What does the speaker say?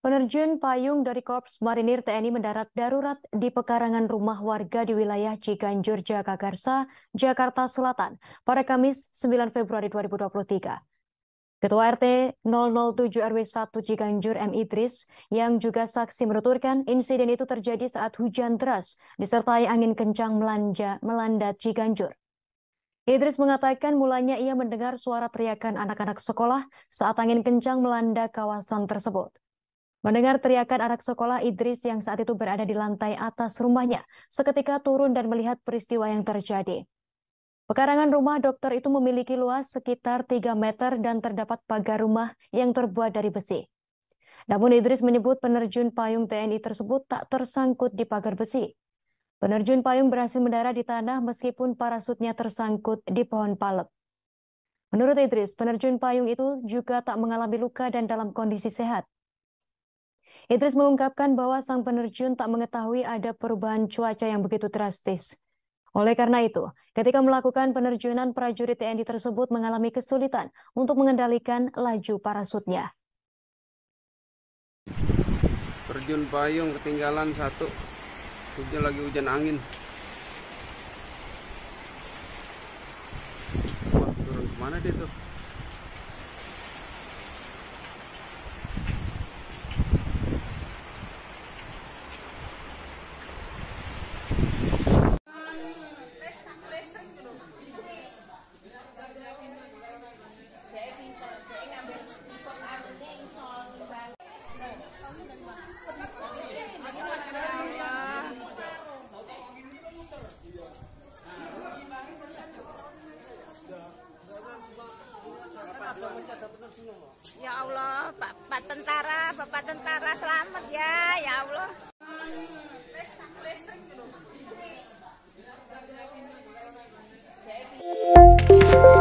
Penerjun payung dari Korps Marinir TNI mendarat darurat di pekarangan rumah warga di wilayah Ciganjur, Jagakarsa, Jakarta Selatan pada Kamis 9 Februari 2023. Ketua RT 007 RW 1 Ciganjur M. Idris yang juga saksi menuturkan insiden itu terjadi saat hujan deras disertai angin kencang melanda Ciganjur. Idris mengatakan mulanya ia mendengar suara teriakan anak-anak sekolah saat angin kencang melanda kawasan tersebut. Mendengar teriakan anak sekolah, Idris yang saat itu berada di lantai atas rumahnya seketika turun dan melihat peristiwa yang terjadi. Pekarangan rumah dokter itu memiliki luas sekitar 3 meter dan terdapat pagar rumah yang terbuat dari besi. Namun Idris menyebut penerjun payung TNI tersebut tak tersangkut di pagar besi. Penerjun payung berhasil mendarat di tanah meskipun parasutnya tersangkut di pohon palem. Menurut Idris, penerjun payung itu juga tak mengalami luka dan dalam kondisi sehat. Idris mengungkapkan bahwa sang penerjun tak mengetahui ada perubahan cuaca yang begitu drastis. Oleh karena itu, ketika melakukan penerjunan, prajurit TNI tersebut mengalami kesulitan untuk mengendalikan laju parasutnya. Penerjun payung ketinggalan satu. Hujan lagi, hujan angin. Wah, turun kemana dia tuh? Ya Allah, Bapak Tentara selamat ya Allah.